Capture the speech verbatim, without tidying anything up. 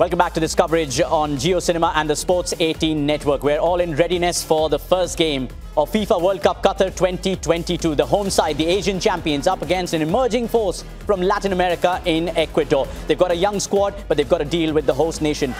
Welcome back to this coverage on GeoCinema and the Sports eighteen network. We're all in readiness for the first game of FIFA World Cup Qatar twenty twenty-two. The home side, the Asian champions, up against an emerging force from Latin America in Ecuador. They've got a young squad, but they've got to deal with the host nation.